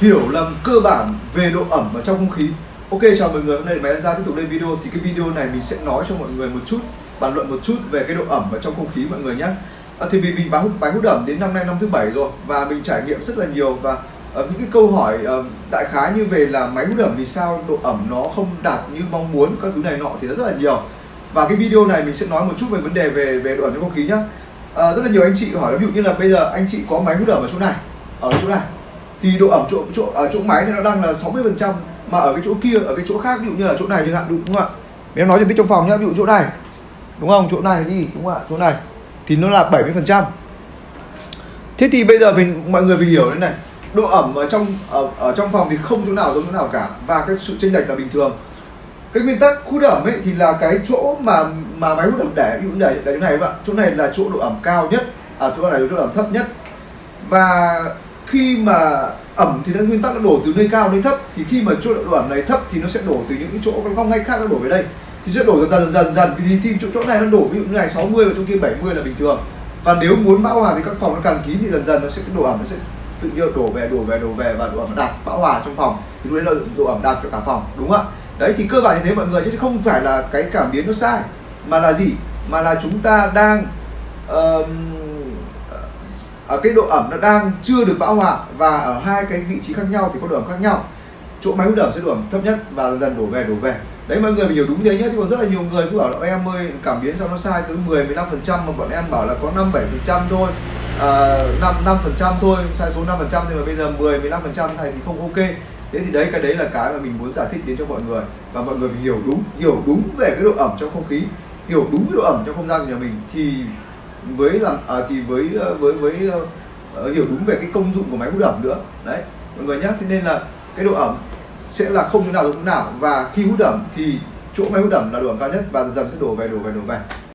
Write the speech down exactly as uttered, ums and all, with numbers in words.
hiểu lầm cơ bản về độ ẩm ở trong không khí. Ok, chào mọi người, hôm nay là An Gia tiếp tục lên video. Thì cái video này mình sẽ nói cho mọi người một chút, bàn luận một chút về cái độ ẩm ở trong không khí mọi người nhé. À, thì vì mình bán hút bán hút ẩm đến năm nay năm thứ bảy rồi và mình trải nghiệm rất là nhiều, và uh, những cái câu hỏi uh, đại khái như về là máy hút ẩm vì sao độ ẩm nó không đạt như mong muốn, các thứ này nọ thì rất là nhiều. Và cái video này mình sẽ nói một chút về vấn đề về về độ ẩm trong không khí nhé. À, rất là nhiều anh chị hỏi là ví dụ như là bây giờ anh chị có máy hút ẩm ở chỗ này, ở chỗ này thì độ ẩm chỗ chỗ ở chỗ máy thì nó đang là sáu mươi phần trăm, mà ở cái chỗ kia, ở cái chỗ khác, ví dụ như ở chỗ này chẳng hạn, đúng không ạ? Nếu nói diện tích trong phòng nhá, ví dụ chỗ này đúng không, chỗ này đi đúng không ạ, chỗ này thì nó là bảy mươi phần trăm. Thế thì bây giờ mình mọi người mình hiểu thế này, độ ẩm ở trong ở, ở trong phòng thì không chỗ nào giống chỗ nào cả, và cái sự chênh lệch là bình thường. Cái nguyên tắc hút ẩm ấy thì là cái chỗ mà mà máy hút ẩm để ví dụ để để chỗ này các bạn, chỗ này là chỗ độ ẩm cao nhất, ở à, chỗ này là chỗ độ ẩm thấp nhất. Và khi mà ẩm thì nó nguyên tắc nó đổ từ nơi cao đến thấp, thì khi mà chỗ độ ẩm này thấp thì nó sẽ đổ từ những cái chỗ con ngay khác, nó đổ về đây thì sẽ đổ dần dần dần dần vì thì chỗ chỗ này nó đổ ví dụ như này sáu mươi và chỗ kia bảy mươi là bình thường. Và nếu muốn bão hòa thì các phòng nó càng kín thì dần dần nó sẽ cái độ ẩm nó sẽ tự nhiên đổ về đổ về đổ về và độ ẩm đạt bão hòa trong phòng, thì lúc đấy là độ ẩm đạt cho cả phòng, đúng không ạ? Đấy, thì cơ bản như thế mọi người, chứ không phải là cái cảm biến nó sai, mà là gì, mà là chúng ta đang uh, ở cái độ ẩm nó đang chưa được bão hòa, và ở hai cái vị trí khác nhau thì có độ ẩm khác nhau. Chỗ máy hút ẩm sẽ độ ẩm thấp nhất và dần dần đổ về đổ về. Đấy, mọi người mình hiểu đúng thế nhé, chứ còn rất là nhiều người cứ bảo là em ơi cảm biến sao nó sai tới mười, mười lăm phần trăm, mà bọn em bảo là có năm, bảy phần trăm thôi, à, năm, năm phần trăm thôi, sai số năm phần trăm, thì mà bây giờ mười, mười lăm phần trăm này thì không ok. Thế thì đấy, cái đấy là cái mà mình muốn giải thích đến cho mọi người, và mọi người phải hiểu đúng, hiểu đúng về cái độ ẩm trong không khí, hiểu đúng cái độ ẩm trong không gian của nhà mình, thì với làm à, thì với với với uh, hiểu đúng về cái công dụng của máy hút ẩm nữa. Đấy mọi người nhé, thế nên là cái độ ẩm sẽ là không chỗ nào giống chỗ nào, và khi hút ẩm thì chỗ máy hút ẩm là độ ẩm cao nhất và dần dần sẽ đổ về đổ về đổ về.